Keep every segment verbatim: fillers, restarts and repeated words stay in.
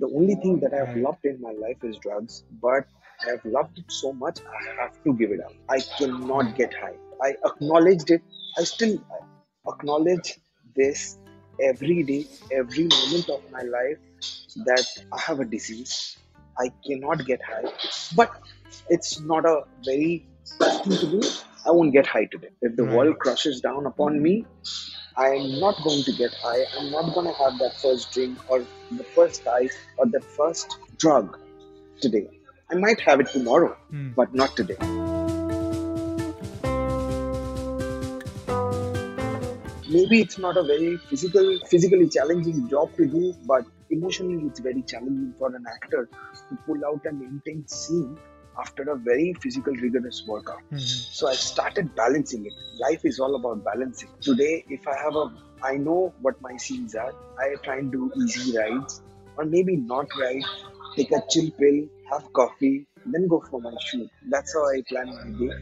the only thing that I've loved in my life is drugs, but I've loved it so much, I have to give it up. I cannot get high. I acknowledged it. I still acknowledge this every day, every moment of my life, that I have a disease. I cannot get high, but it's not a very bad thing to do. I won't get high today. If the world crushes down upon me, I am not going to get high. I'm not going to have that first drink or the first ice or the first drug today. I might have it tomorrow, mm. but not today. Maybe it's not a very physical, physically challenging job to do, but emotionally it's very challenging for an actor to pull out an intense scene after a very physical, rigorous workout. Mm-hmm. So I started balancing it. Life is all about balancing. Today, if I have a, I know what my scenes are. I try and do easy rides, or maybe not ride, take a chill pill, have coffee, then go for my shoot. That's how I plan my day.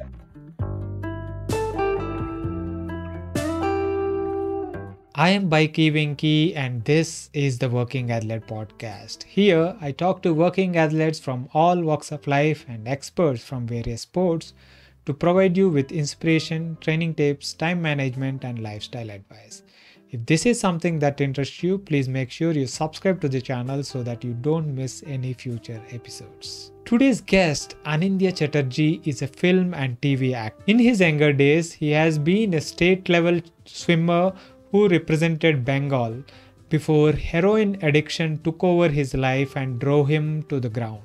I am Bikey Venky and this is the Working Athlete Podcast. Here, I talk to working athletes from all walks of life and experts from various sports to provide you with inspiration, training tips, time management and lifestyle advice. If this is something that interests you, please make sure you subscribe to the channel so that you don't miss any future episodes. Today's guest, Anindya Chatterjee, is a film and T V actor. In his younger days, he has been a state-level swimmer who represented Bengal before heroin addiction took over his life and drove him to the ground.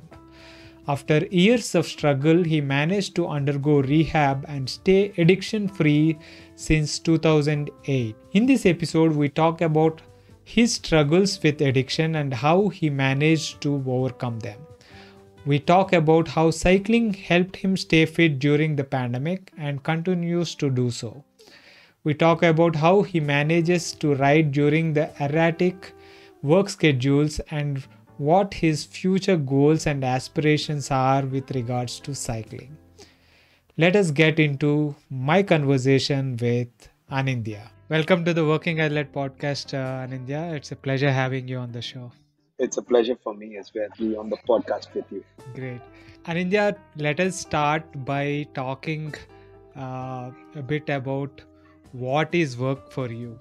After years of struggle, he managed to undergo rehab and stay addiction-free since two thousand eight. In this episode, we talk about his struggles with addiction and how he managed to overcome them. We talk about how cycling helped him stay fit during the pandemic and continues to do so. We talk about how he manages to ride during the erratic work schedules and what his future goals and aspirations are with regards to cycling. Let us get into my conversation with Anindya. Welcome to the Working Athlete Podcast, uh, Anindya. It's a pleasure having you on the show. It's a pleasure for me as well to be on the podcast with you. Great. Anindya, let us start by talking uh, a bit about what is work for you.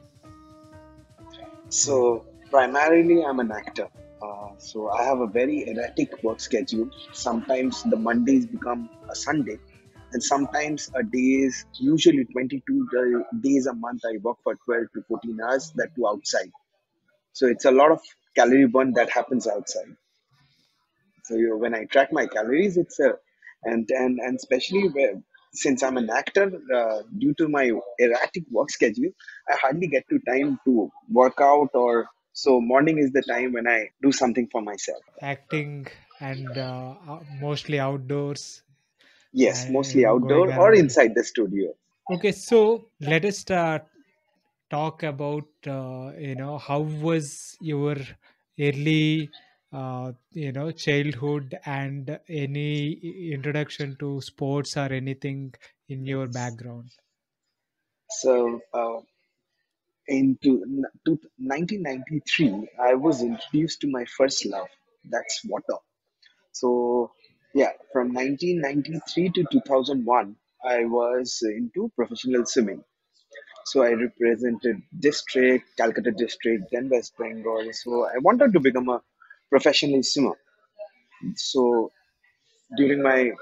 So primarily I'm an actor. Uh, so I have a very erratic work schedule. Sometimes the Mondays become a Sunday and sometimes a day is usually twenty-two days a month. I work for twelve to fourteen hours, that too outside. So it's a lot of calorie burn that happens outside. So you know, when I track my calories, it's a, and, and, and especially where, since I'm an actor, uh, due to my erratic work schedule, I hardly get to time to work out, or so morning is the time when I do something for myself. Acting and uh, mostly outdoors. Yes, mostly outdoor or inside the studio. Okay, so let us start, talk about, uh, you know, how was your early Uh, you know, childhood and any introduction to sports or anything in your background? So, uh, in nineteen ninety-three, I was introduced to my first love, that's water. So, yeah, from nineteen ninety-three to two thousand one, I was into professional swimming. So I represented district, Calcutta district, then West Bengal. So I wanted to become a professional swimmer. So during my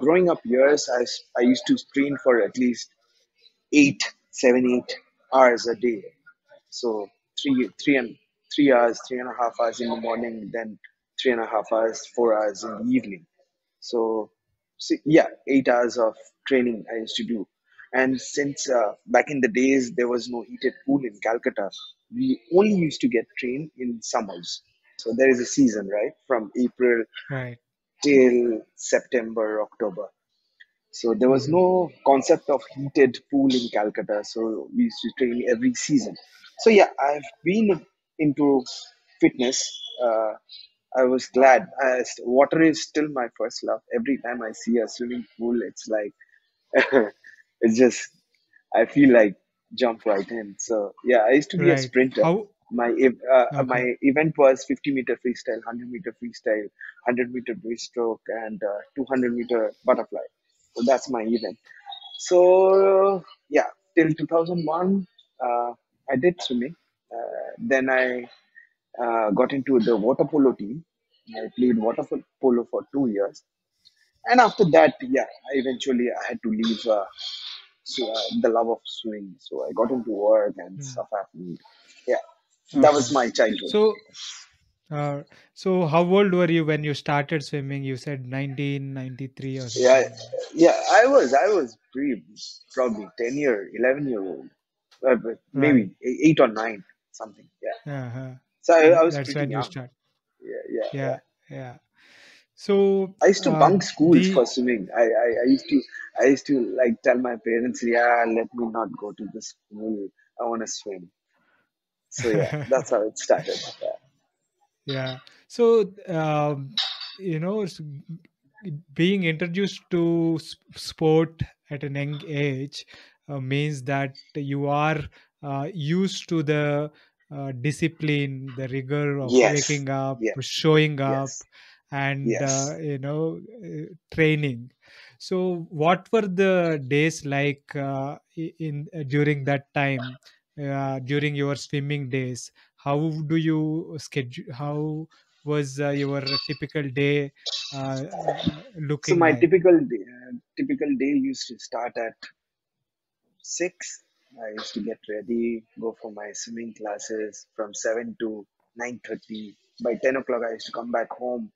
growing up years, I, I used to train for at least eight, seven, eight hours a day. So three, three and three hours, three and a half hours in the morning, then three and a half hours, four hours in the evening. So, so yeah, eight hours of training I used to do. And since uh, back in the days, there was no heated pool in Calcutta, we only used to get trained in summers. So there is a season, right? From April right. till September, October. So there was no concept of heated pool in Calcutta. So we used to train every season. So yeah, I've been into fitness. Uh, I was glad. I, water is still my first love. Every time I see a swimming pool, it's like, it's just, I feel like jump right in. So yeah, I used to be right. a sprinter. How, My uh, Okay. my event was fifty meter freestyle, one hundred meter freestyle, one hundred meter breaststroke, and uh, two hundred meter butterfly. So that's my event. So yeah, till two thousand one, uh, I did swimming. Uh, then I uh, got into the water polo team. I played water polo for two years, and after that, yeah, I eventually I had to leave uh, so, uh, the love of swimming. So I got into work and yeah. stuff happened. Yeah. Okay. That was my childhood. So, uh, so how old were you when you started swimming? You said nineteen ninety-three or something. Yeah, yeah, I was, I was pretty, probably ten year, eleven year old, uh, maybe right. eight or nine, something. Yeah. Uh-huh. So I, I was That's pretty when young. You start. Yeah, yeah, yeah, yeah, yeah. So I used to uh, bunk schools the... for swimming. I, I, I used to, I used to like tell my parents, yeah, let me not go to this school. I want to swim. So yeah, that's how it started. Yeah. yeah. So, um, you know, being introduced to sport at an young age uh, means that you are uh, used to the uh, discipline, the rigor of yes. waking up, yes. showing up, yes. and, yes. uh, you know, training. So what were the days like uh, in uh, during that time? Uh, during your swimming days, how do you schedule? How was uh, your typical day uh, looking? So my like? typical day, uh, typical day used to start at six. I used to get ready, go for my swimming classes from seven to nine thirty. By ten o'clock, I used to come back home.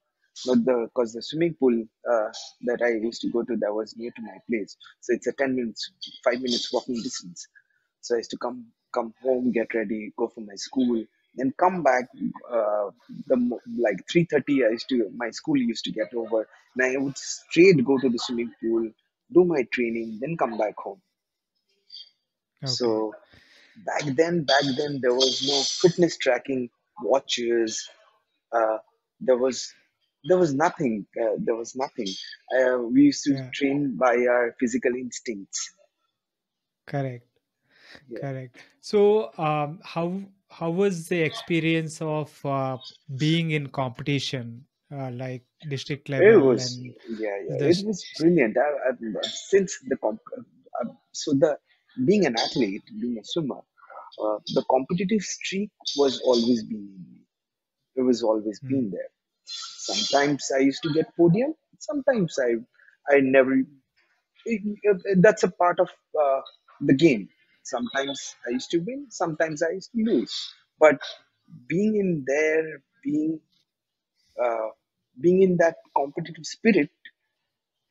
Not the because the swimming pool uh, that I used to go to that was near to my place, so it's a ten minutes, five minutes walking distance. So I used to come. come home, get ready, go for my school, then come back, uh, the, like three thirty, I used to, my school used to get over, and I would straight go to the swimming pool, do my training, then come back home. Okay. So back then, back then, there was no fitness tracking watches, uh, there was, there was nothing, uh, there was nothing. Uh, we used to yeah. train by our physical instincts. Correct. Yeah. Correct. So, um, how how was the experience of uh, being in competition, uh, like district level? It was, and yeah, yeah. The... It was brilliant. I, I, since the comp, uh, so the being an athlete, being a swimmer, uh, the competitive streak was always being, it was always mm. been there. Sometimes I used to get podium. Sometimes I, I never. It, it, that's a part of uh, the game. Sometimes I used to win, sometimes I used to lose. But being in there, being uh, being in that competitive spirit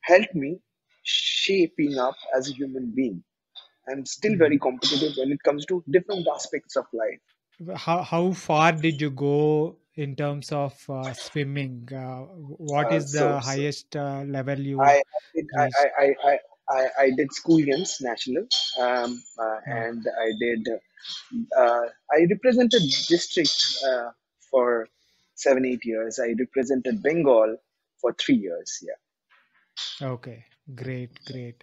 helped me shaping up as a human being. I'm still very competitive when it comes to different aspects of life. How, how far did you go in terms of uh, swimming? Uh, what is uh, so, the highest uh, level you... I, it, I, I, I, I I, I did school games, national, um, uh, and I did, uh, I represented district uh, for seven, eight years. I represented Bengal for three years. Yeah. Okay. Great. Great.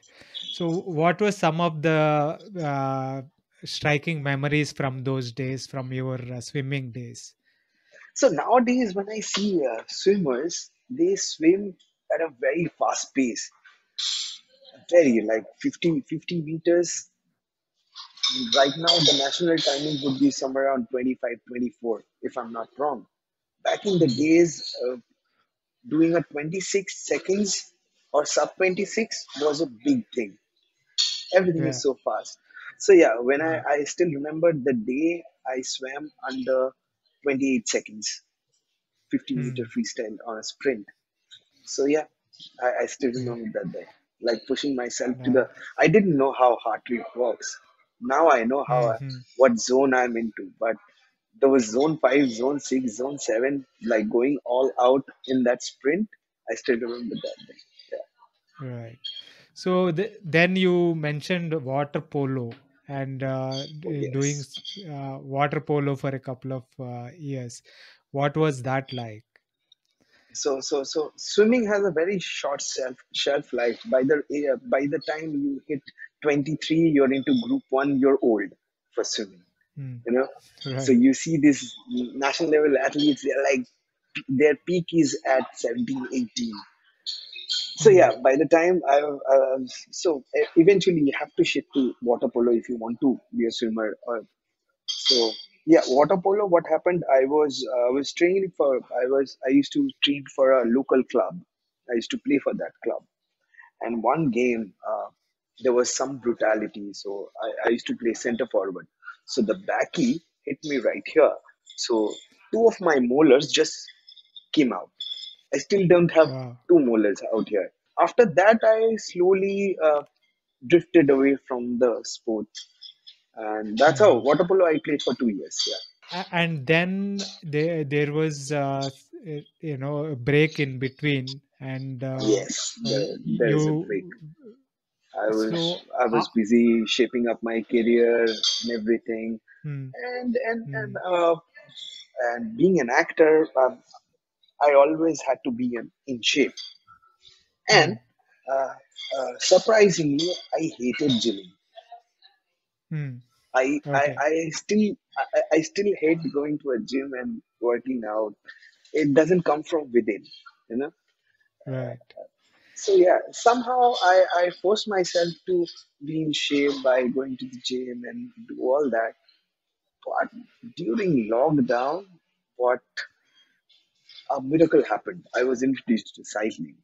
So what were some of the uh, striking memories from those days, from your uh, swimming days? So nowadays when I see uh, swimmers, they swim at a very fast pace. Very like fifty, fifty meters. Right now, the national timing would be somewhere around twenty-five, twenty-four, if I'm not wrong. Back in the days, uh, doing a twenty-six seconds or sub twenty-six was a big thing. Everything yeah. is so fast. So yeah, when I, I still remember the day I swam under twenty-eight seconds, fifty meter freestyle on a sprint. So yeah, I, I still remember that day. Like pushing myself yeah. to the, I didn't know how heart rate works. Now I know how, mm-hmm. I, what zone I'm into, but there was zone five, zone six, zone seven, like going all out in that sprint. I still remember that thing. Yeah. Right. So th- then you mentioned water polo and uh, oh, yes. doing uh, water polo for a couple of uh, years. What was that like? So, so, so swimming has a very short shelf, shelf life. By the uh, by the time you hit twenty-three, you're into group one, you're old for swimming. mm. you know. Right. So you see these national level athletes, they're like, their peak is at seventeen, eighteen. So yeah, by the time I've, uh, so eventually you have to shift to water polo if you want to be a swimmer. Or, so yeah, water polo, what happened, I was, uh, was training for, I was, I used to train for a local club. I used to play for that club. And one game, uh, there was some brutality. So I, I used to play center forward. So the backy hit me right here. So two of my molars just came out. I still don't have wow. two molars out here. After that, I slowly uh, drifted away from the sport. And that's how water polo I played for two years. Yeah. And then there, there was, uh, you know, a break in between. And uh, yes, there, there you... is a break. I was, so, I was uh, busy shaping up my career and everything. Hmm. And, and, hmm. and, uh, and being an actor, uh, I always had to be in, in shape. And uh, uh, surprisingly, I hated gymming. Hmm. I, okay. I I still I, I still hate going to a gym and working out. It doesn't come from within, you know. Right. Uh, so yeah, somehow I, I forced myself to be in shape by going to the gym and do all that. But during lockdown, what? A miracle happened. I was introduced to cycling.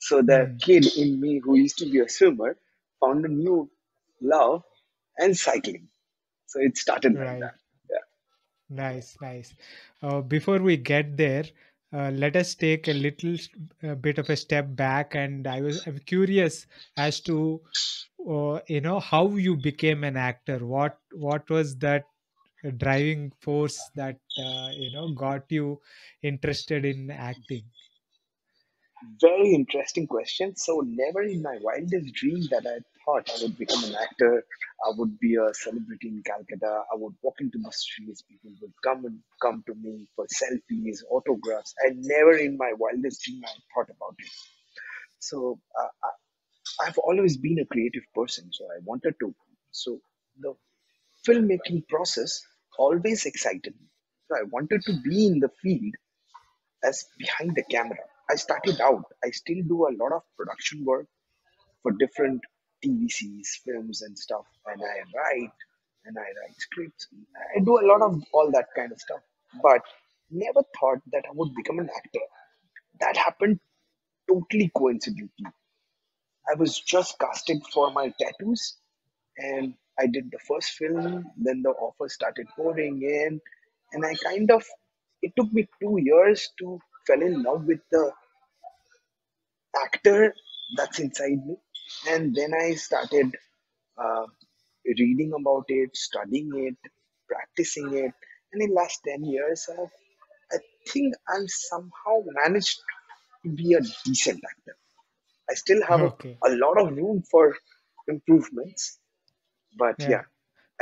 So the mm. kid in me who used to be a swimmer found a new love and cycling. So it started right. like that. Yeah. Nice, nice. Uh, before we get there, uh, let us take a little uh, bit of a step back. And I was I'm curious as to, uh, you know, how you became an actor. What What was that driving force that uh, you know got you interested in acting? Very interesting question. So never in my wildest dream that I thought I would become an actor. I would be a celebrity in Calcutta. I would walk into the streets. People would come and come to me for selfies, autographs. I never in my wildest dream I thought about it. So uh, I, I've always been a creative person. So I wanted to. So the filmmaking process always excited me. So I wanted to be in the field as behind the camera. I started out. I still do a lot of production work for different T V Cs, films and stuff. And I write and I write scripts. I do a lot of all that kind of stuff. But never thought that I would become an actor. That happened totally coincidentally. I was just casted for my tattoos and I did the first film, then the offers started pouring in, and I kind of, it took me two years to fell in love with the actor that's inside me. And then I started uh, reading about it, studying it, practicing it. And in the last ten years, I've, I think I'm somehow managed to be a decent actor. I still have okay. a, a lot of room for improvements. But yeah. yeah,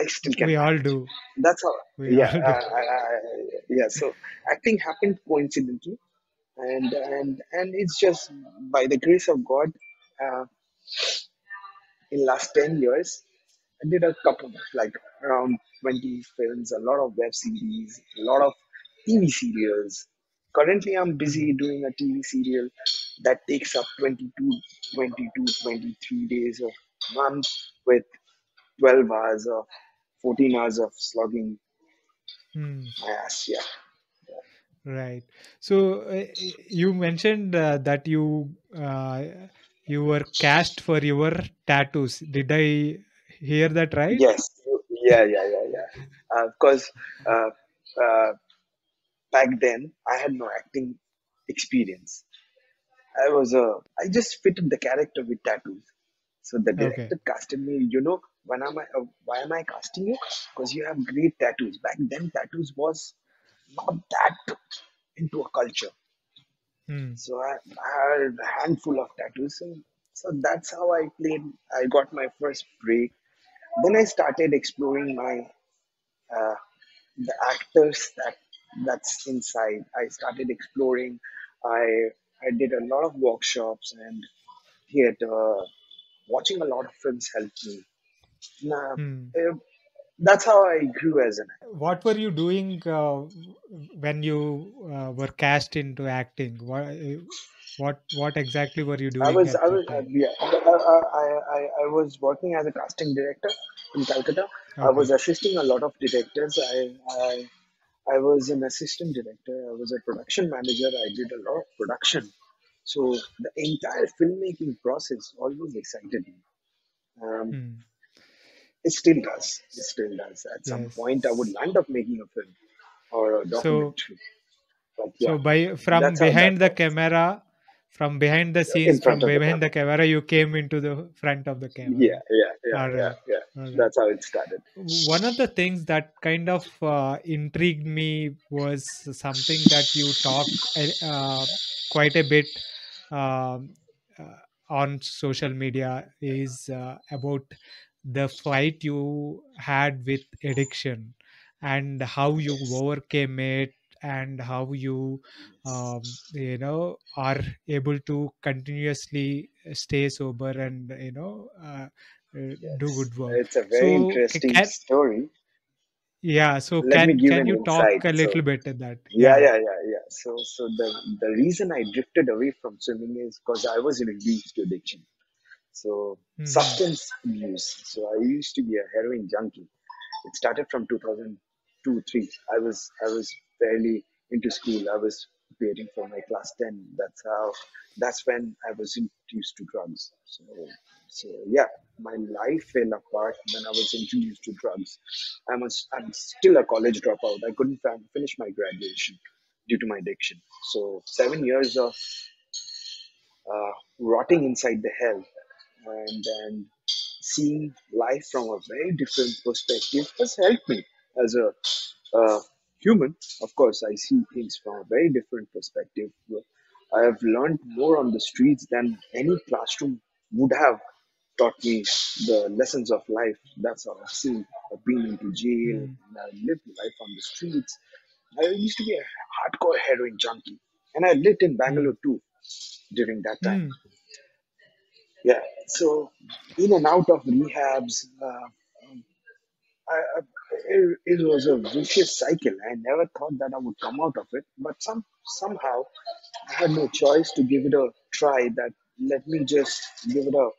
I still can. We all do. That's how. We yeah, all do. I, I, I, yeah. So acting happened coincidentally, and and and it's just by the grace of God. Uh, in last ten years, I did a couple, like around twenty films, a lot of web series, a lot of T V serials. Currently, I'm busy doing a T V serial that takes up twenty-two, twenty-two, twenty-three days of month with twelve hours or fourteen hours of slogging. Hmm. Yes, yeah. yeah. Right. So uh, you mentioned uh, that you uh, you were cast for your tattoos. Did I hear that right? Yes. Yeah, yeah, yeah, yeah. Uh, because uh, uh, back then I had no acting experience. I was a. Uh, I just fitted the character with tattoos. So the director okay. casted me. You know. When am I, uh, why am I casting you? Because you have great tattoos. Back then, tattoos was not that into a culture. Hmm. So I, I had a handful of tattoos. So, so that's how I played. I got my first break. Then I started exploring my uh, the actors that that's inside. I started exploring. I I did a lot of workshops and theater. Watching a lot of films helped me. Nah, hmm. uh, that's how I grew as an actor. What were you doing uh, when you uh, were cast into acting? What, what what exactly were you doing? I was I was yeah, I, I, I, I was working as a casting director in Calcutta. Okay. I was assisting a lot of directors. I, I I was an assistant director. I was a production manager. I did a lot of production. So the entire filmmaking process always excited me. Um, hmm. It still does. It still does. At some yes. point, I would land up making a film or a documentary. So, but yeah, so by from behind the camera, from behind the scenes, from behind the camera, you came into the front of the camera. Yeah, yeah, yeah, right. yeah. yeah. Right. That's how it started. One of the things that kind of uh, intrigued me was something that you talk uh, quite a bit uh, on social media is uh, about the fight you had with addiction and how you overcame it and how you, um, you know, are able to continuously stay sober and, you know, uh, yes. do good work. It's a very so interesting can, story. Yeah. So Let can, can you insight. talk a little so, bit at that? Yeah, yeah, yeah, yeah, yeah. So, so the, the reason I drifted away from swimming is because I was reduced to addiction. So hmm. substance abuse. So I used to be a heroin junkie. It started from two thousand two, three. I was I was barely into school. I was waiting for my class ten. That's how. That's when I was introduced to drugs. So so yeah, my life fell apart when I was introduced to drugs. I'm a, I'm still a college dropout. I couldn't finish my graduation due to my addiction. So seven years of uh, rotting inside the hell. And, and seeing life from a very different perspective has helped me as a uh, human. Of course, I see things from a very different perspective. I have learned more on the streets than any classroom would have taught me the lessons of life. That's how I've seen. I've been into jail, and I lived life on the streets. I used to be a hardcore heroin junkie, and I lived in Bangalore too during that time. Mm. Yeah, so in and out of rehabs, uh, I, I, it, it was a vicious cycle. I never thought that I would come out of it, but some somehow I had no choice to give it a try. That let me just give it a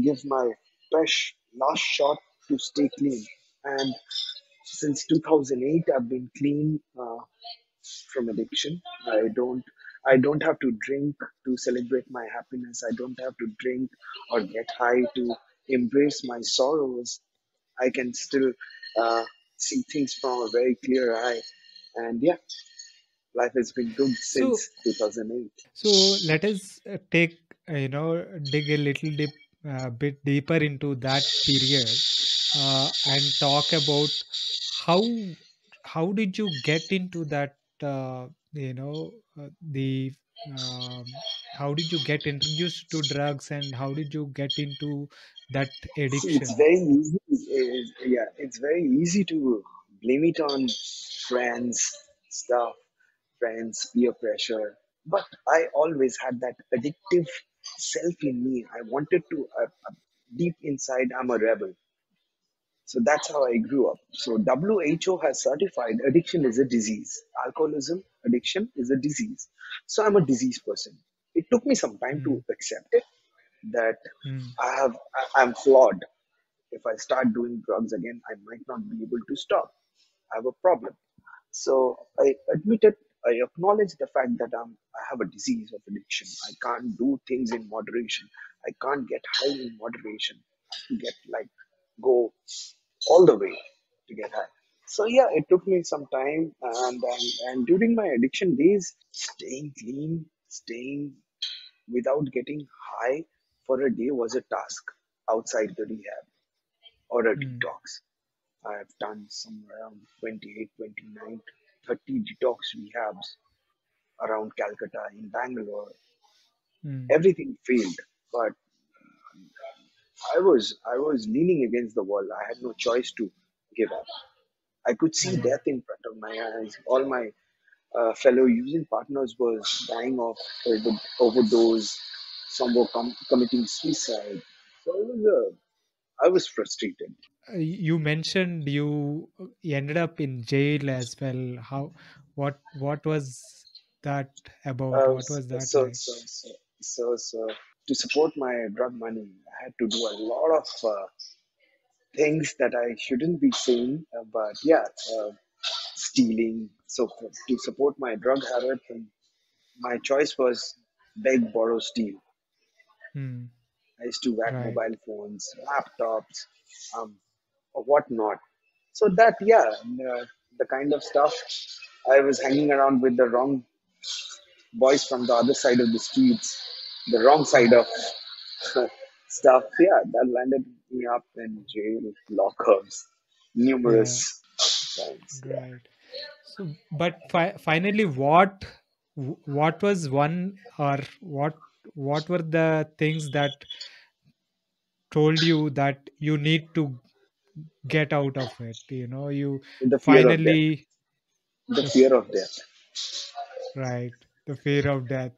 give my fresh last shot to stay clean. And since two thousand eight, I've been clean uh, from addiction. I don't. I don't have to drink to celebrate my happiness. I don't have to drink or get high to embrace my sorrows. I can still uh, see things from a very clear eye. And yeah, life has been good since so, two thousand eight. So let us take, you know, dig a little dip, uh, bit deeper into that period uh, and talk about how, how did you get into that, uh, you know, Uh, the um, how did you get introduced to drugs and how did you get into that addiction? It's very easy. It's, yeah, it's very easy to blame it on friends, stuff, friends, peer pressure. But I always had that addictive self in me. I wanted to, uh, uh, deep inside, I'm a rebel. So that's how I grew up. So W H O has certified addiction is a disease. Alcoholism, addiction is a disease. So I'm a disease person. It took me some time mm. to accept it, that mm. I have, I, I'm flawed. If I start doing drugs again, I might not be able to stop. I have a problem. So I admitted, I acknowledged the fact that I'm, I have a disease of addiction. I can't do things in moderation. I can't get high in moderation. I have to get like, go all the way to get high. So yeah, it took me some time, and and, and during my addiction days, staying clean, staying without getting high for a day was a task outside the rehab or a mm. detox. I have done somewhere around twenty-eight, twenty-nine, thirty detox rehabs around Calcutta, in Bangalore. Mm. Everything failed, but I was I was leaning against the wall. I had no choice to give up. I could see mm-hmm. death in front of my eyes. All my uh, fellow using partners were dying of over- overdose. Some were com- committing suicide. So I was, uh, I was frustrated. you mentioned you ended up in jail as well. How, what, what was that about? Uh, what was that? So, like? so, so, so, so, to support my drug money, I had to do a lot of uh, things that I shouldn't be saying, uh, but yeah, uh, stealing. So for, to support my drug habit, my choice was beg, borrow, steal. Hmm. I used to whack right. mobile phones, laptops, um, or whatnot. So that, yeah, uh, the kind of stuff, I was hanging around with the wrong boys from the other side of the streets, the wrong side of stuff. Yeah, that landed me up in jail, lockups, numerous yeah. times. Yeah. Right. So, but fi- finally, what, what was one or what? What were the things that told you that you need to get out of it? You know, you the finally... The fear of death. Right. The fear of death.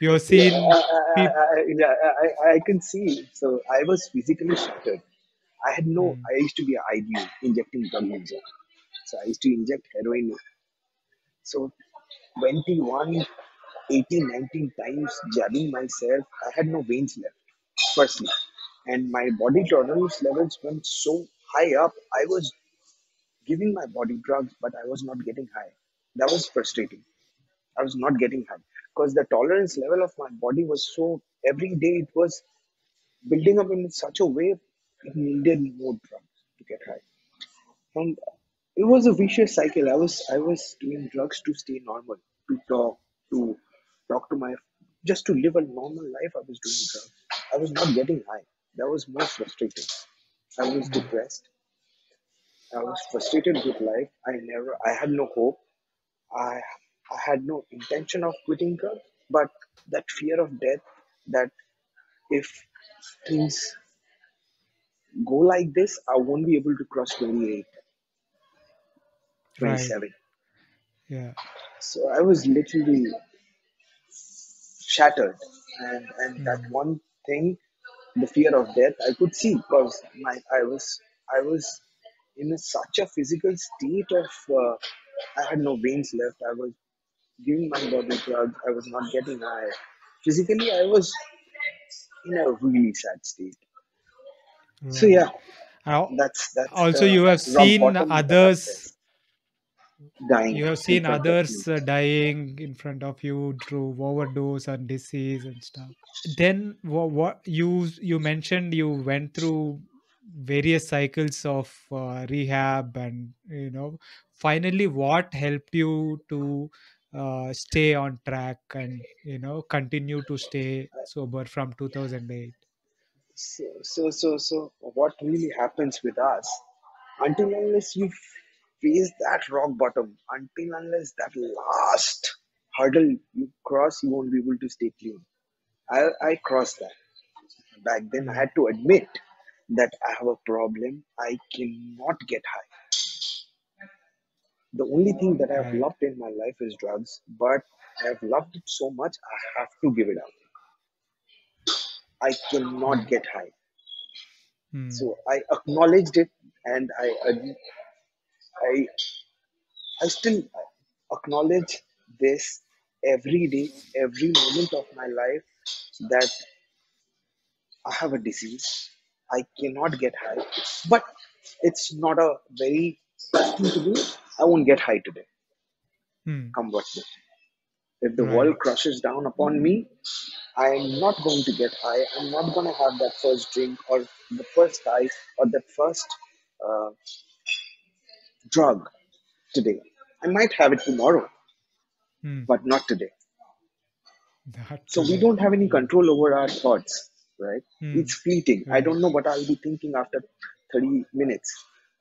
You've seen... Yeah, I, I, I, yeah, I, I can see. So I was physically shattered. I had no... Mm. I used to be an I D, injecting drug user. So I used to inject heroin. So twenty-one... eighteen, nineteen times jabbing myself, I had no veins left, firstly. And my body tolerance levels went so high up, I was giving my body drugs, but I was not getting high. That was frustrating. I was not getting high because the tolerance level of my body was so, every day it was building up in such a way, it needed more drugs to get high. And it was a vicious cycle. I was, I was doing drugs to stay normal, to talk, to talk to my, just to live a normal life, I was doing drugs. I was not getting high. That was most frustrating. I was depressed. I was frustrated with life. I never, I had no hope. I, I had no intention of quitting drugs, but that fear of death, that if things go like this, I won't be able to cross twenty-eight, twenty-seven. Right. Yeah. So I was literally shattered, and, and mm. that one thing, the fear of death, I could see because my I was I was in a, such a physical state of uh, I had no veins left. I was giving my body drugs. I was not getting high. Physically, I was in a really sad state. Mm. So yeah, uh, that's that's also the, you have seen others. Dying. You have seen others dying in front of you through overdose and disease and stuff. Then what, what you you mentioned you went through various cycles of uh, rehab, and you know, finally what helped you to uh, stay on track and, you know, continue to stay sober from two thousand eight? So so so, so what really happens with us, until unless you face that rock bottom, until unless that last hurdle you cross, you won't be able to stay clean. I, I crossed that. Back then, I had to admit that I have a problem. I cannot get high. The only thing that I have loved in my life is drugs, but I have loved it so much, I have to give it up. I cannot get high. Hmm. So I acknowledged it, and I admit, I I still acknowledge this every day, every moment of my life, that I have a disease. I cannot get high, but it's not a very bad thing to do. I won't get high today. Hmm. Come what may. If the right. world crashes down upon me, I am not going to get high. I'm not going to have that first drink or the first ice or the first... Uh, drug today. I might have it tomorrow, hmm. but not today. That so we don't have any control over our thoughts, right? Hmm. It's fleeting. Hmm. I don't know what I'll be thinking after thirty minutes.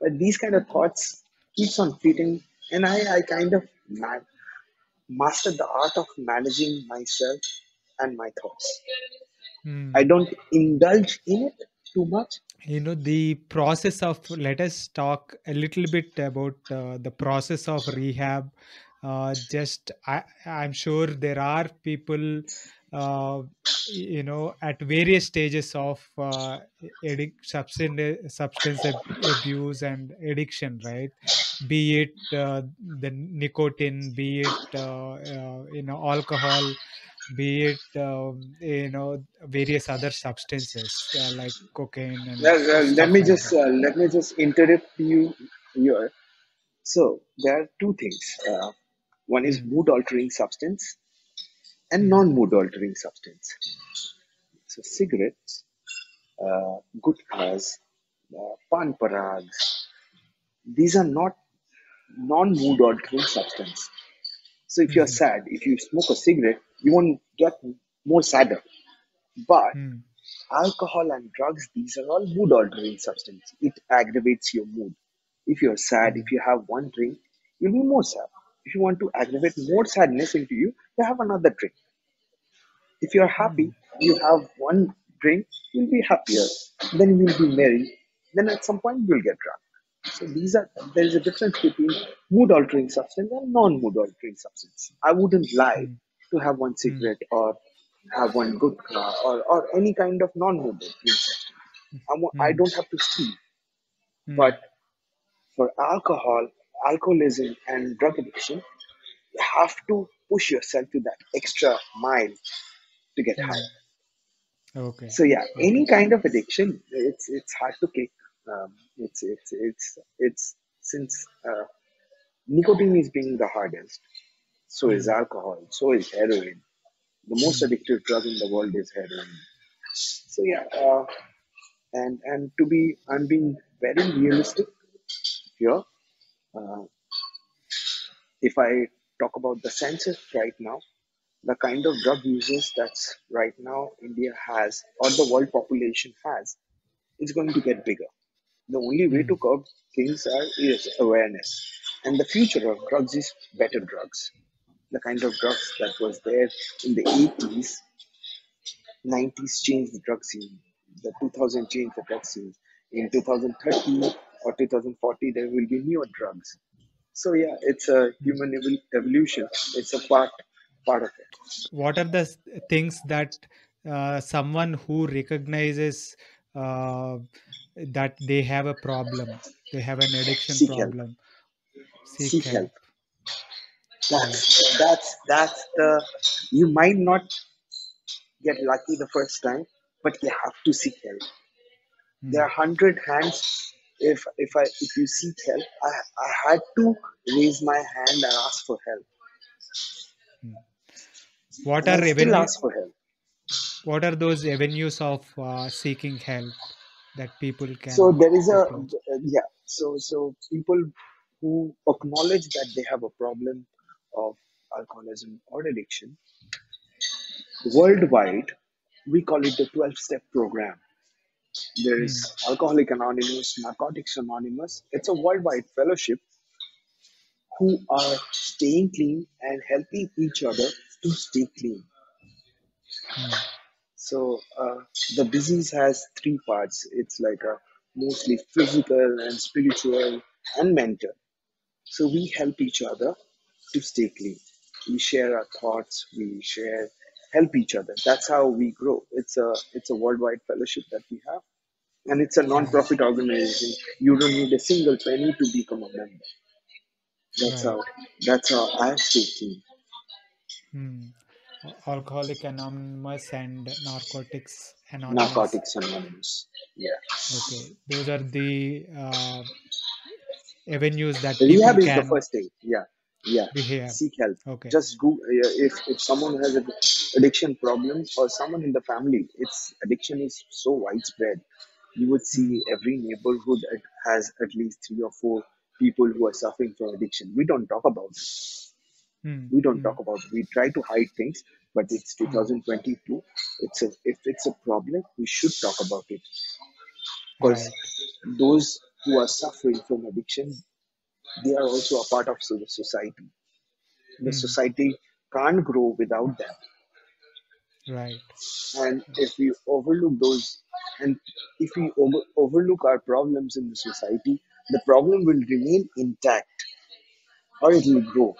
But these kind of thoughts keeps on fleeting, and I, I kind of ma- mastered the art of managing myself and my thoughts. Hmm. I don't indulge in it too much. You know, the process of, let us talk a little bit about uh, the process of rehab. Uh, just, I, I'm sure there are people uh, you know, at various stages of uh, addic- substance, substance abuse and addiction, right? Be it uh, the nicotine, be it, uh, uh, you know, alcohol, be it, um, you know, various other substances uh, like cocaine. And let, uh, let me like just, uh, let me just interrupt you here. So there are two things. Uh, one is mm-hmm. mood altering substance and non-mood altering substance. So cigarettes, uh, gutkas, uh, pan parags, these are not non-mood altering substance. So if mm-hmm. you're sad, if you smoke a cigarette, you won't get more sadder. But mm. alcohol and drugs, these are all mood altering substances. It aggravates your mood. If you're sad, if you have one drink, you'll be more sad. If you want to aggravate more sadness into you, you have another drink. If you're happy, you have one drink, you'll be happier. Then you'll be merry. Then at some point, you'll get drunk. So these are, there is a difference between mood-altering substance and non-mood-altering substance. I wouldn't lie to have one cigarette or have one gutka or, or any kind of non-mood-altering substance. I'm, I don't have to steal. But for alcohol, alcoholism and drug addiction, you have to push yourself to that extra mile to get high. Okay. So yeah, okay. Any kind of addiction, it's it's hard to kick. Um, it's it's it's it's since uh, nicotine is being the hardest. So mm. is alcohol. So is heroin. The most addictive drug in the world is heroin. So yeah, uh, and and to be, I'm being very realistic. Here, uh, if I talk about the census right now, the kind of drug users that's right now India has or the world population has is going to get bigger. The only way to curb things are, is awareness. And the future of drugs is better drugs. The kind of drugs that was there in the eighties, nineties changed the drug scene. The two thousand changed the drug scene. In two thousand thirteen, or two thousand forty, there will be newer drugs. So yeah, it's a human evol- evolution. It's a part part of it. What are the things that uh, someone who recognizes uh, that they have a problem, they have an addiction Seek problem? Help. Seek, Seek help. help. That's, that's, that's the, you might not get lucky the first time, but you have to seek help. Hmm. There are hundred hands. If if I if you seek help, I I had to raise my hand and ask for help. What and are revenues? Ask for help. What are those avenues of uh, seeking help that people can? So there is a uh, yeah. So so people who acknowledge that they have a problem of alcoholism or addiction, worldwide, we call it the twelve-step program. There is mm. Alcoholic Anonymous, Narcotics Anonymous. It's a worldwide fellowship who are staying clean and helping each other to stay clean. Mm. So uh, the disease has three parts. It's like a mostly physical and spiritual and mental. So we help each other to stay clean. We share our thoughts. We share. Help each other. That's how we grow. It's a it's a worldwide fellowship that we have, and it's a non-profit organization. You don't need a single penny to become a member. That's right. how that's how I stay clean. Hmm. Alcoholic Anonymous and Narcotics Anonymous. Narcotics Anonymous. Yeah. Okay. Those are the uh, avenues that rehab people can. Is the first thing. Yeah. Yeah. Behave. Seek help. Okay. Just Google. If if someone has an addiction problem or someone in the family, it's addiction is so widespread. You would see every neighborhood has at least three or four people who are suffering from addiction. We don't talk about it. Hmm. We don't hmm. talk about it. We try to hide things, but it's two thousand twenty-two. It's a, if it's a problem, we should talk about it. Because right. those who are suffering from addiction, they are also a part of the society. The mm. society can't grow without them. Right. And if we overlook those, and if we over, overlook our problems in the society, the problem will remain intact, or it will grow.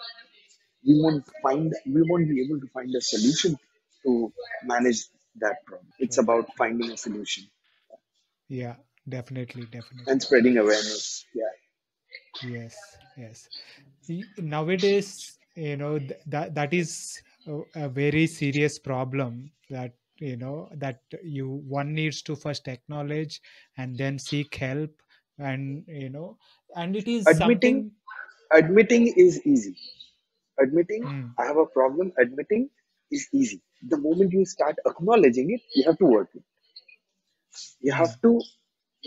We won't find. We won't be able to find a solution to manage that problem. It's about finding a solution. Yeah, definitely, definitely. And spreading awareness. Yeah. Yes, yes. Nowadays, you know, th- that that is a very serious problem that, you know, that you one needs to first acknowledge and then seek help. And, you know, and it is admitting, something... admitting is easy. Admitting, mm. I have a problem, admitting is easy. The moment you start acknowledging it, you have to work it. You have yeah. to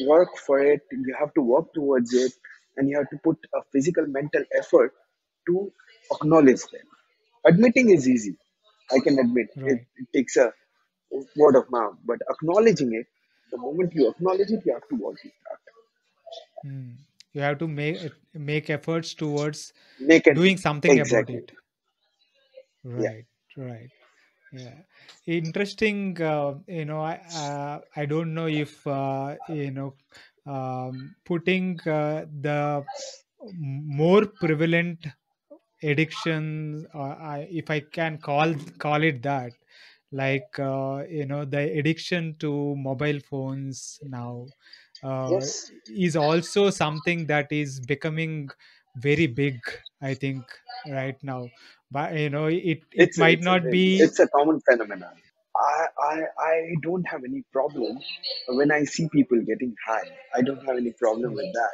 work for it. You have to work towards it. And you have to put a physical, mental effort to acknowledge them. Admitting is easy. I can admit. Right. It, it takes a word of mouth. But acknowledging it, the moment you acknowledge it, you have to work it out. Mm. You have to make make efforts towards make an, doing something exactly. about it. Right, yeah. right. Yeah, interesting. Uh, you know, I uh, I don't know if uh, you know um, putting uh, the more prevalent addictions, uh, I, if I can call call it that, like uh, you know the addiction to mobile phones now uh, yes. is also something that is becoming very big, I think, right now. But you know, it, it it's, might it's not a, be... It's a common phenomenon. I, I I don't have any problem when I see people getting high. I don't have any problem with that.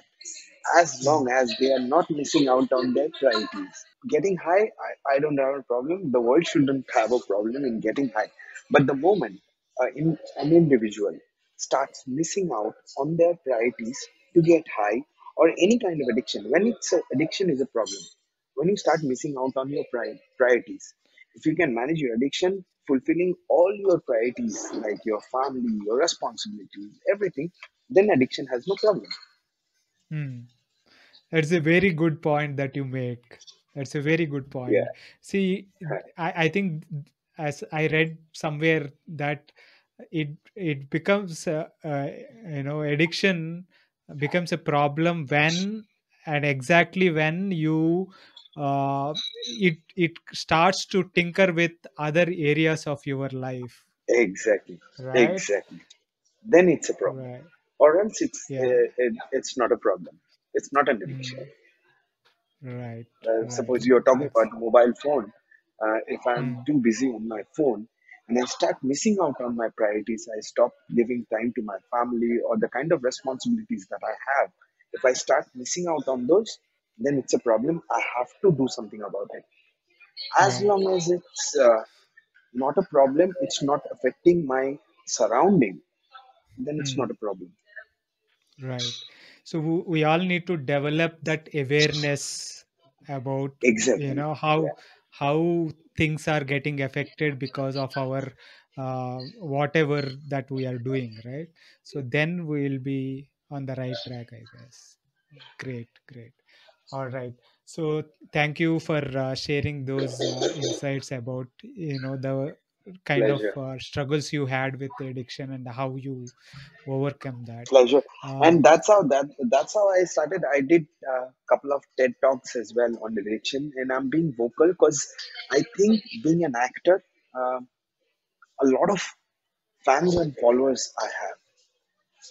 As long as they are not missing out on their priorities. Getting high, I, I don't have a problem. The world shouldn't have a problem in getting high. But the moment uh, in, an individual starts missing out on their priorities to get high, or any kind of addiction, when it's a, addiction is a problem, when you start missing out on your pri- priorities, if you can manage your addiction, fulfilling all your priorities, like your family, your responsibilities, everything, then addiction has no problem. Hmm. That's a very good point that you make. That's a very good point. Yeah. See, I, I think as I read somewhere that it, it becomes, uh, uh, you know, addiction becomes a problem when and exactly when you uh, it it starts to tinker with other areas of your life. Exactly. Right? Exactly. Then it's a problem. Right. Or else it's yeah. uh, it, it's not a problem. It's not an addiction. Mm. Right. Uh, right. Suppose you're talking That's... about mobile phone. Uh, if I'm mm. too busy on my phone, and I start missing out on my priorities, I stop giving time to my family or the kind of responsibilities that I have. If I start missing out on those, then it's a problem. I have to do something about it. As long as it's uh, not a problem, it's not affecting my surrounding, then it's not a problem. Right. So we all need to develop that awareness about, exactly. you know, how... Yeah. how things are getting affected because of our uh, whatever that we are doing, right? So then we'll be on the right track, I guess. Great, great. All right. So thank you for uh, sharing those uh, insights about, you know, the kind Pleasure. of uh, struggles you had with addiction and how you overcome that. Pleasure. Um, and that's how that that's how I started. I did a couple of TED Talks as well on addiction, and I'm being vocal because I think being an actor, uh, a lot of fans and followers I have.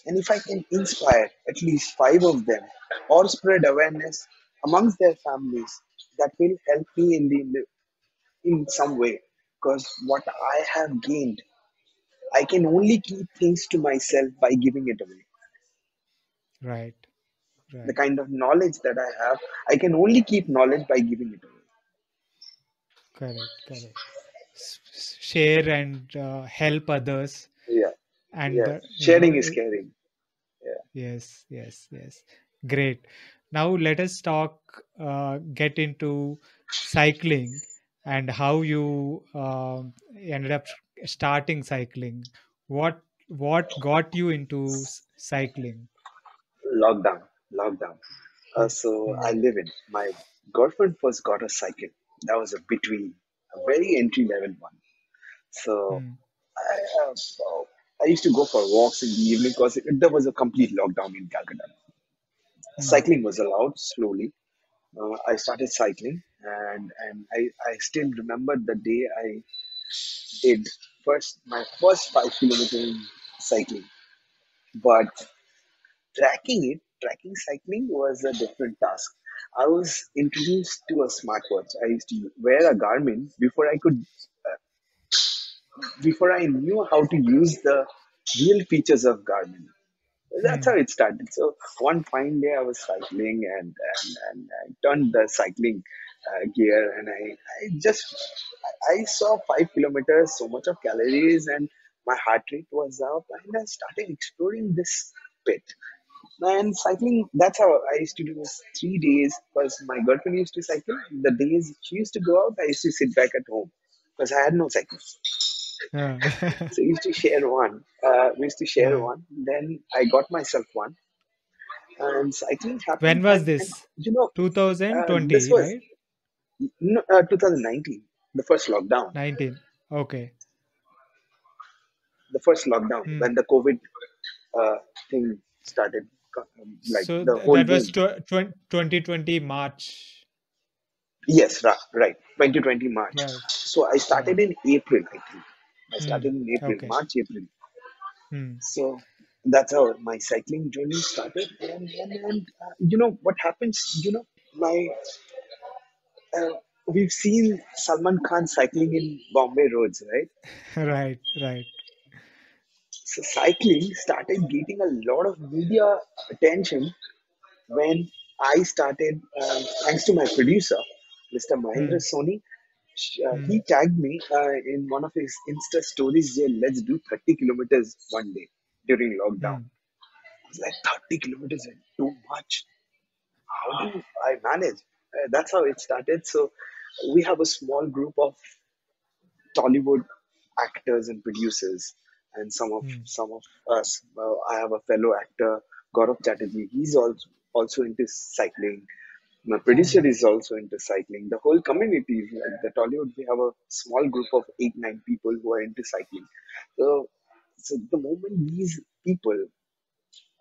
And if I can inspire at least five of them or spread awareness amongst their families, that will help me in the in some way. Because what I have gained, I can only keep things to myself by giving it away. Right. right. The kind of knowledge that I have, I can only keep knowledge by giving it away. Correct, correct. Share and uh, help others. Yeah. And yeah. The, sharing know, is caring. Yeah. Yes, yes, yes. Great. Now let us talk, uh, get into cycling. And how you uh, ended up starting cycling? What what got you into cycling? Lockdown, lockdown. Uh, so I live in my girlfriend first got a cycle. That was a between, a very entry level one. So hmm. I uh, so I used to go for walks in the evening because there was a complete lockdown in Calcutta. Hmm. Cycling was allowed slowly. Uh, I started cycling and, and I, I still remember the day I did first my first five kilometers cycling, but tracking it, tracking cycling was a different task. I was introduced to a smartwatch. I used to wear a Garmin before I could, uh, before I knew how to use the real features of Garmin. That's mm. how it started. So one fine day I was cycling and, and, and I turned the cycling uh, gear and I, I just, I, I saw five kilometers, so much of calories and my heart rate was up and I started exploring this pit. And cycling, that's how I used to do this three days because my girlfriend used to cycle. The days she used to go out, I used to sit back at home because I had no cycle. Yeah. So we used to share one. Uh, we used to share yeah. one. Then I got myself one. And cycling happened. When was this? And, you know, twenty twenty, uh, this was, right? No, uh, twenty nineteen, the first lockdown. nineteen, okay. The first lockdown hmm. when the COVID uh, thing started. Like so the whole that was twenty twenty March. Yes, right. twenty twenty March. Right. So I started in April, I think. I started mm. in April, okay. March, April. Mm. So that's how my cycling journey started. And, and, and uh, you know, what happens, you know, my uh, we've seen Salman Khan cycling in Bombay roads, right? right, right. So cycling started getting a lot of media attention when I started, uh, thanks to my producer, Mister Mahendra mm. Soni. Uh, mm. He tagged me uh, in one of his Insta stories, let's do thirty kilometers one day during lockdown. Mm. I was like, thirty kilometers is too much. How do I manage? Uh, that's how it started. So we have a small group of Tollywood actors and producers. And some of mm. some of us, uh, I have a fellow actor, Gaurav Chatterjee. He's also also into cycling. My producer is also into cycling. The whole community, yeah. the Tollywood, we have a small group of eight nine people who are into cycling. So, so the moment these people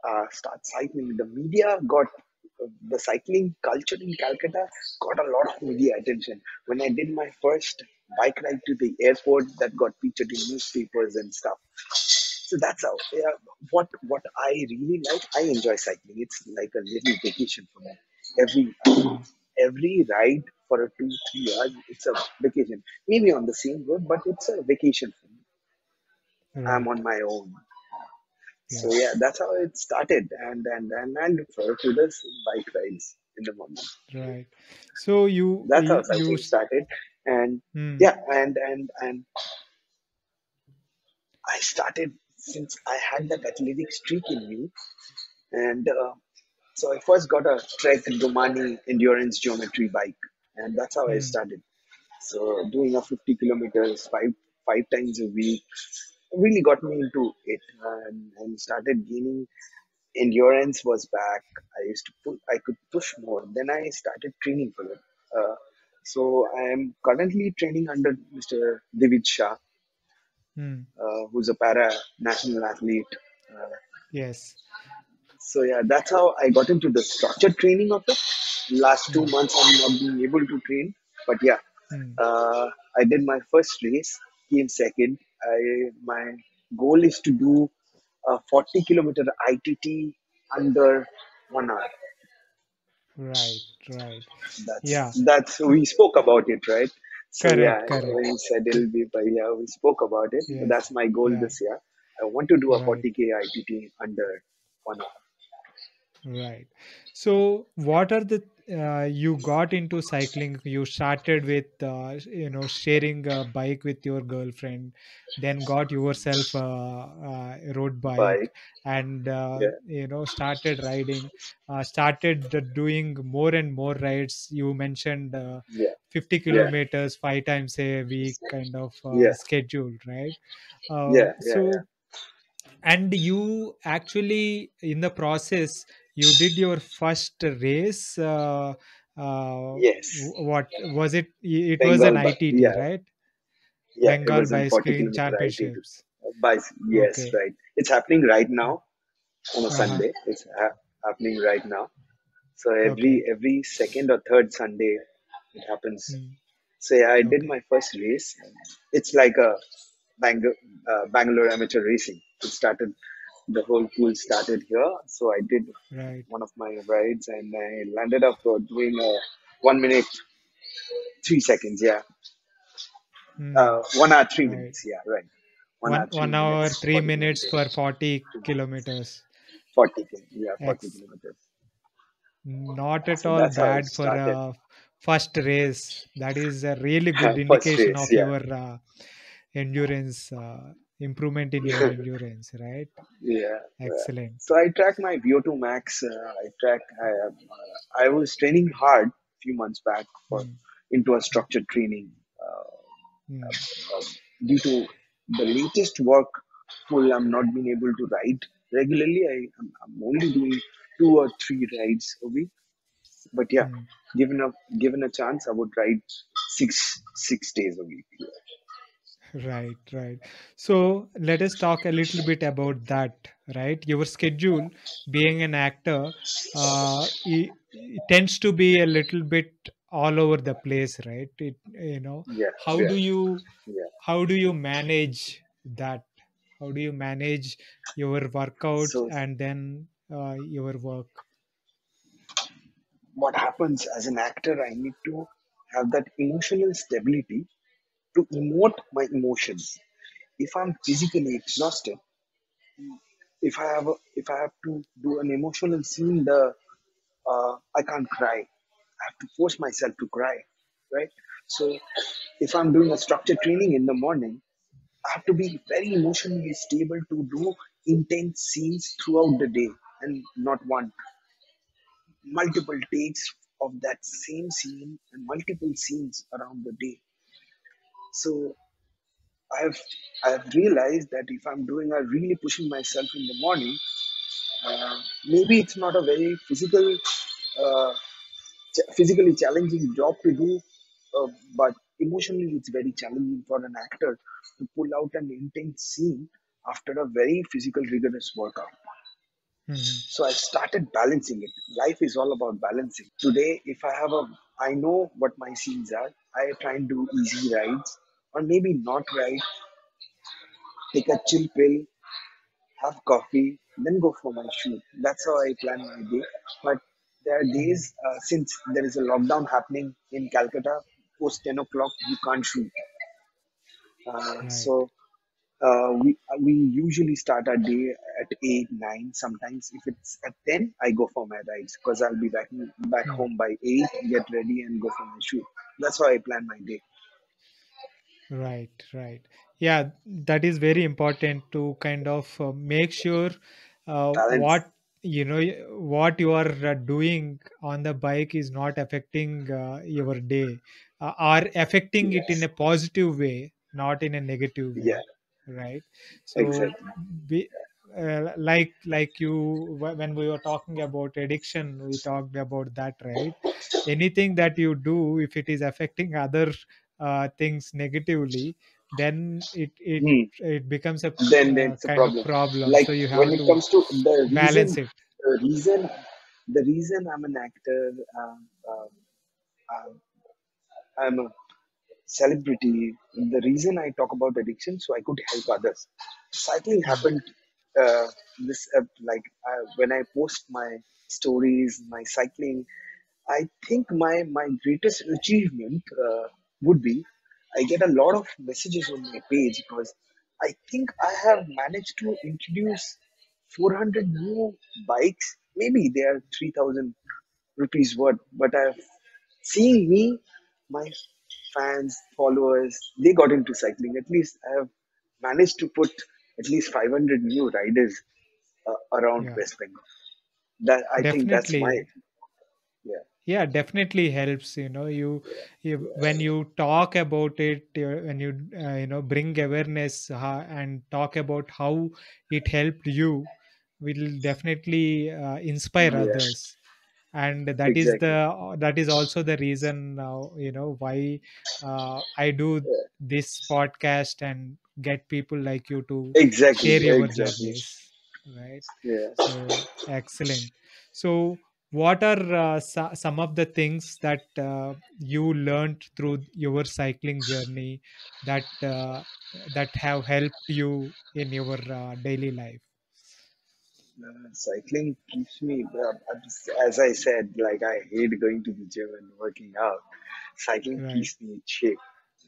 uh, start cycling, the media got uh, the cycling culture in Calcutta got a lot of media attention. When I did my first bike ride to the airport, that got featured in newspapers and stuff. So that's how yeah, what what I really like. I enjoy cycling. It's like a little vacation for me. Every uh, every ride for a two three hours, it's a vacation. Maybe on the same road, but it's a vacation for me. Mm. I'm on my own. Yes. So yeah, that's how it started, and and and I look forward to this bike rides in the morning. Right. So you that's you, how cycling you... started. And mm. yeah, and, and and I started since I had that athletic streak in me. And uh, so I first got a Trek Domani endurance geometry bike. And that's how mm. I started. So doing a fifty kilometers, five, five times a week, really got me into it and, and started gaining. Endurance was back. I used to pull, I could push more. Then I started training for it. Uh, So I am currently training under Mister David Shah, hmm. uh, who's a para-national athlete. Uh, yes. So yeah, that's how I got into the structured training of it. Last two hmm. months I'm not being able to train. But yeah, hmm. uh, I did my first race, came second. I, my goal is to do a forty kilometer I T T under one hour. Right, right. That's, yeah. That's, we spoke about it, right? So correct, yeah, correct. When said it'll be, but yeah, we spoke about it. Yes. So that's my goal yeah. this year. I want to do a right. forty K I T T under one hour. Right. So what are the, uh, you got into cycling, you started with, uh, you know, sharing a bike with your girlfriend, then got yourself a, a road bike, bike. and, uh, yeah. you know, started riding, uh, started doing more and more rides. You mentioned uh, yeah. fifty kilometers, yeah. five times a week kind of uh, yeah. schedule, right? Uh, yeah. yeah so, yeah. And you actually, in the process, you did your first race. Uh, uh, yes. What was it? It Bengal was an I T T, by, yeah. right? Yeah, Bengal Bicycling Championships. By, yes, okay. right. It's happening right now on a uh-huh. Sunday. It's ha happening right now. So every okay. every second or third Sunday, it happens. Mm. So yeah, I okay. did my first race. It's like a Bang- uh, Bangalore amateur racing. It started, the whole pool started here. So I did right. one of my rides and I landed up doing a one minute, three seconds. Yeah. Mm. Uh, one hour, three right. minutes. Yeah. Right. One, one hour, three, one hour, minutes, three minutes, minutes for forty kilometers. forty, yeah, forty kilometers. Not at so all bad for a first race. That is a really good indication race, of yeah. your uh, endurance, uh, improvement in your endurance, right? Yeah. Excellent. Yeah. So I track my V O two max. Uh, I track, I, I was training hard a few months back for mm. into a structured training uh, mm. uh, due to the latest work full. I'm not being able to ride regularly. I, I'm only doing two or three rides a week, but yeah, mm. given a given a chance, I would ride six six days a week. Yeah. Right, right. So let us talk a little bit about that. Right, your schedule, being an actor, uh, it, it tends to be a little bit all over the place, right? It, you know, yeah, how yeah. do you yeah. how do you manage that? How do you manage your workouts so, and then uh, your work? What happens as an actor, I need to have that emotional stability to emote my emotions. If I'm physically exhausted, if I have a, if I have to do an emotional scene, the uh, I can't cry. I have to force myself to cry, right? So if I'm doing a structured training in the morning, I have to be very emotionally stable to do intense scenes throughout the day, and not one, multiple takes of that same scene and multiple scenes around the day. So I have I have realized that if I'm doing, I'm really pushing myself in the morning, uh, maybe it's not a very physical, uh, ch- physically challenging job to do, uh, but emotionally, it's very challenging for an actor to pull out an intense scene after a very physical, rigorous workout. Mm-hmm. So I started balancing it. Life is all about balancing. Today, if I have a, I know what my scenes are. I try and do easy rides, or maybe not ride. Take a chill pill, have coffee, then go for my shoot. That's how I plan my day. But there are days uh, since there is a lockdown happening in Calcutta. Post ten o'clock, you can't shoot. Uh, right. So uh, we we usually start our day at eight, nine. Sometimes if it's at ten, I go for my rides because I'll be back, back home by eight, get ready and go for my shoot. That's how I plan my day. Right, right. Yeah, that is very important to kind of uh, make sure uh, what you know what you are doing on the bike is not affecting uh, your day. Uh, are affecting yes. it in a positive way, not in a negative way, yeah. right? So, exactly. be, uh, like like you, when we were talking about addiction, we talked about that, right? Anything that you do, if it is affecting other uh, things negatively, then it it, mm. it becomes a then uh, it's kind a problem. Of problem. Like so you have when it to comes to the reason, balance it. The reason, the reason I'm an actor. Um, um, um, I'm a celebrity. The reason I talk about addiction, so I could help others. Cycling happened uh, this uh, like uh, when I post my stories, my cycling. I think my my greatest achievement uh, would be I get a lot of messages on my page because I think I have managed to introduce four hundred new bikes. Maybe they are three thousand rupees worth, but I've seeing me. My fans, followers, they got into cycling. At least I have managed to put at least five hundred new riders uh, around yeah. West Bengal. That I definitely. think that's my yeah. Yeah, definitely helps. You know, you, you when you talk about it, when you uh, you know bring awareness uh, and talk about how it helped you, will definitely uh, inspire yeah. others. And that exactly. is the that is also the reason uh, you know why uh, I do yeah. this podcast and get people like you to exactly. share your exactly. journeys, right? Yeah. So, excellent. So what are uh, so, some of the things that uh, you learned through your cycling journey that uh, that have helped you in your uh, daily life? Uh, cycling keeps me, as I said, like I hate going to the gym and working out. Cycling right. keeps me in shape.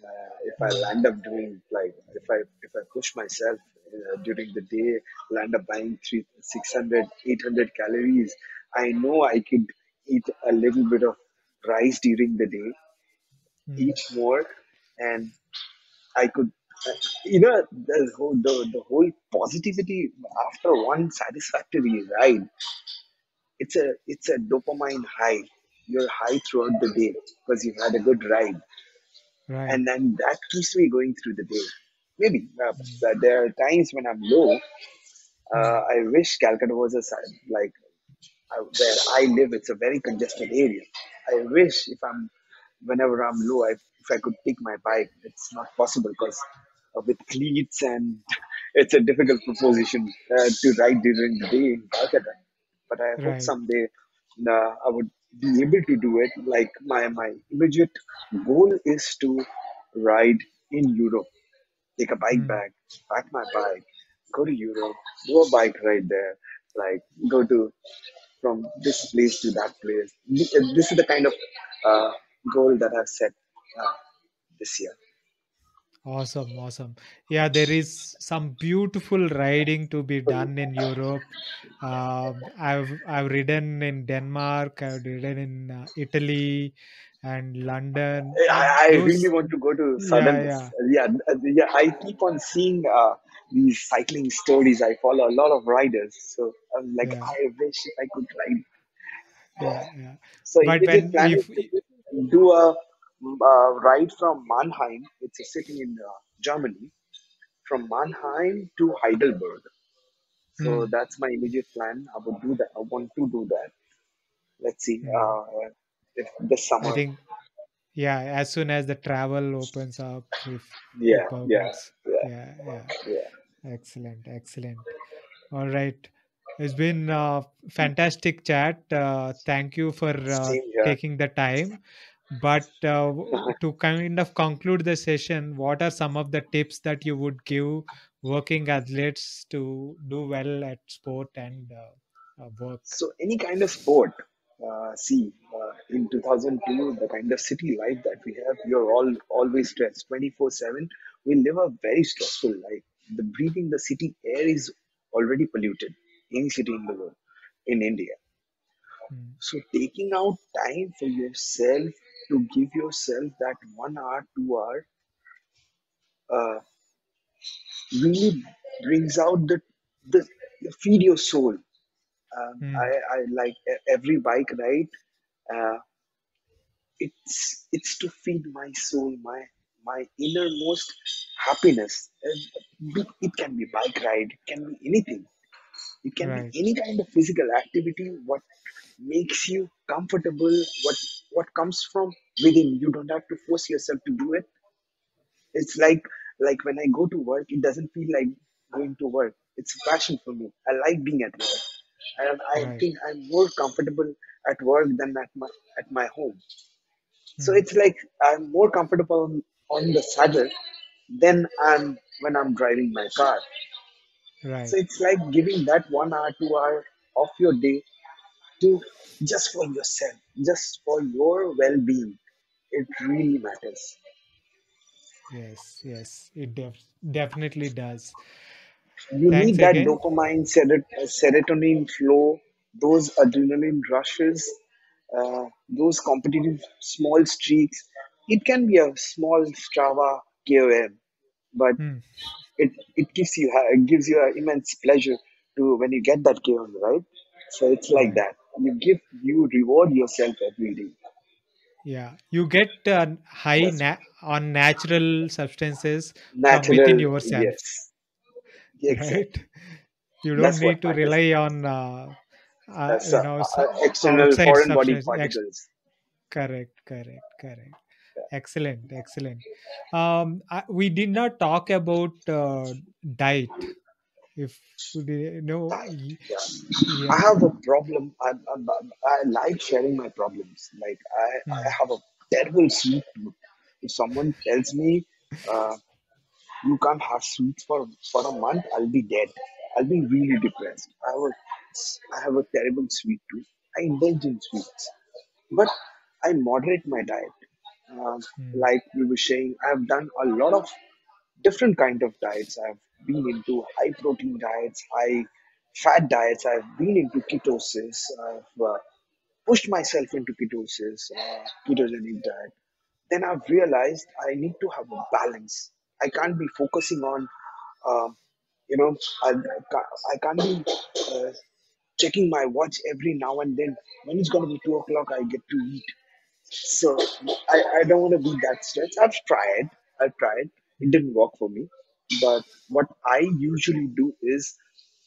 Uh, if I land up doing, like, if I if I push myself uh, during the day, land up buying three, six hundred, eight hundred calories, I know I could eat a little bit of rice during the day, mm. eat more, and I could, uh, you know, the whole, the, the whole positivity after one satisfactory ride, it's a, it's a dopamine high. You're high throughout the day because you've had a good ride. Right. And then that keeps me going through the day. Maybe uh, mm. there are times when I'm low. Uh, I wish Calcutta was a like uh, where I live. It's a very congested area. I wish if I'm whenever I'm low, I, if I could take my bike. It's not possible because uh, with cleats and it's a difficult proposition uh, to ride during the day in Calcutta. But I right. hope someday uh, I would be able to do it. Like my, my immediate goal is to ride in Europe, take a bike bag, pack my bike, go to Europe, do a bike ride there, like go to from this place to that place. This is the kind of uh, goal that I've set uh, this year. Awesome, awesome. Yeah, there is some beautiful riding to be done in Europe. Uh, I've I've ridden in Denmark, I've ridden in uh, Italy and London. I, I Those... really want to go to Southern. Yeah, yeah. yeah, yeah I keep on seeing uh, these cycling stories. I follow a lot of riders, so I'm like, yeah. I wish I could ride. Yeah, yeah. So but when plan if... do a. Uh, ride from Mannheim, it's a city in uh, Germany, from Mannheim to Heidelberg. So mm. that's my immediate plan. I would do that. I want to do that. Let's see uh, if this summer. I think, yeah, as soon as the travel opens up. If yeah, yeah, yeah, yeah, yeah, yeah. Excellent, excellent. All right. It's been a fantastic chat. Uh, thank you for uh, taking the time. But uh, to kind of conclude the session, what are some of the tips that you would give working athletes to do well at sport and uh, uh, work? So any kind of sport, uh, see, uh, in two thousand two, the kind of city life that we have, you're all always stressed twenty-four seven. We live a very stressful life. The breathing, the city air is already polluted, any city in the world, in India. Mm. So taking out time for yourself, to give yourself that one hour, two hour, uh, really brings out the, the feed your soul. Um, mm. I, I like every bike ride. Uh, it's it's to feed my soul, my my innermost happiness. It can be bike ride, it can be anything. It can right. be any kind of physical activity. What makes you comfortable? What What comes from within. You don't have to force yourself to do it. It's like like when I go to work, it doesn't feel like going to work. It's a passion for me. I like being at work. And I right. think I'm more comfortable at work than at my at my home. Mm-hmm. So it's like I'm more comfortable on, on the saddle than I'm when I'm driving my car. Right. So it's like giving that one hour, two hour of your day to just for yourself, just for your well-being. It really matters. Yes, yes, it def- definitely does. You Thanks need that again. dopamine, serot- serotonin flow, those adrenaline rushes, uh, those competitive small streaks. It can be a small Strava K O M, but hmm. it it gives you it gives you an immense pleasure to when you get that K O M, right? So it's like that. You give, you reward yourself every day. Yeah, you get uh, high na- on natural substances natural, from within yourself. Yes, exactly. Right? You don't That's need to matters. rely on uh, uh, you know, a, a external foreign body particles. Ex- correct, correct, correct. Excellent, excellent. Um, I, we did not talk about uh, diet. if they know. I, yeah. Yeah. I have a problem. I, I, I like sharing my problems. Like I, mm. I have a terrible sweet tooth. If someone tells me uh, you can't have sweets for, for a month, I'll be dead. I'll be really depressed. I have a, I have a terrible sweet tooth. I indulge in sweets, but I moderate my diet. Uh, mm. Like we were saying, I've done a lot of different kind of diets. I've been into high protein diets, high fat diets. I've been into ketosis. I've uh, pushed myself into ketosis, uh, ketogenic diet. Then I've realized I need to have a balance. I can't be focusing on, uh, you know, I, I can't be uh, checking my watch every now and then. When it's going to be two o'clock, I get to eat. So I, I don't want to be that stressed. I've tried. I've tried. It didn't work for me. But what I usually do is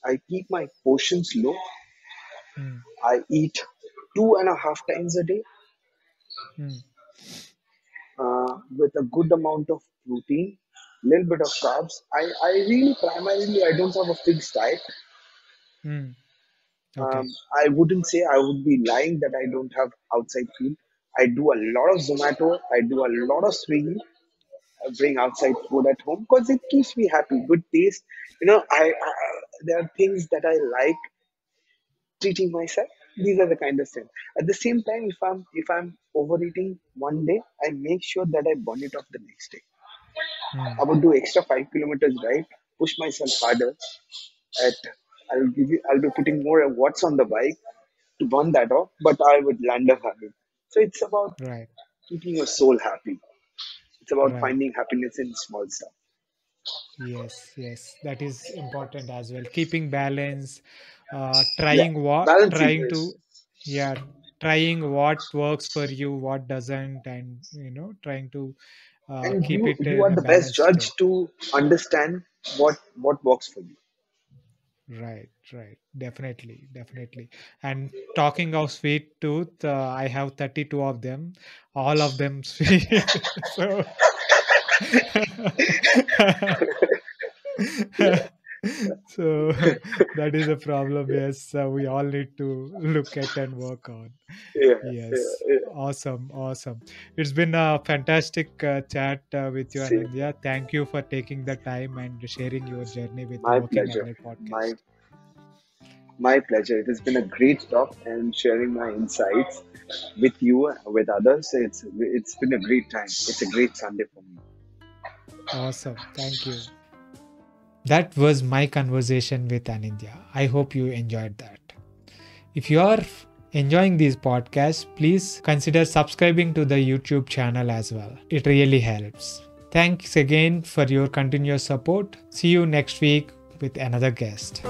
I keep my portions low. Mm. I eat two and a half times a day. Mm. Uh, with a good amount of protein, little bit of carbs. I, I really primarily, I don't have a fixed diet. Mm. Okay. Um, I wouldn't say I would be lying that I don't have outside food. I do a lot of Zomato. I do a lot of Swiggy. I bring outside food at home because it keeps me happy. Good taste. You know, I, I there are things that I like treating myself. These are the kind of things. At the same time, if I'm if I'm overeating one day, I make sure that I burn it off the next day. Mm. I would do extra five kilometers ride, push myself harder. At I'll give you, I'll be putting more watts on the bike to burn that off, but I would land up having. So it's about right. keeping your soul happy. It's about right. finding happiness in small stuff. Yes, yes, that is important as well. Keeping balance, uh, trying yeah. what, Balancing trying is. to, yeah, trying what works for you, what doesn't, and you know, trying to uh, and keep you, it. You are the best judge way. to understand what what works for you. Right, right. Definitely, definitely. And talking of sweet tooth, uh, I have thirty-two of them. All of them sweet. so. so that is a problem. Yes, uh, we all need to look at and work on. Yeah, yes, yeah, yeah. awesome, awesome. It's been a fantastic uh, chat uh, with you, Anindya. Thank you for taking the time and sharing your journey with my the Working Athlete Podcast. My, my pleasure. It has been a great talk and sharing my insights with you, with others. It's it's been a great time. It's a great Sunday for me. Awesome. Thank you. That was my conversation with Anindya. I hope you enjoyed that. If you are enjoying these podcasts, please consider subscribing to the YouTube channel as well. It really helps. Thanks again for your continuous support. See you next week with another guest.